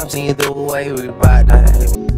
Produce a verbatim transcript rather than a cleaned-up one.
I'm seeing the way we ride.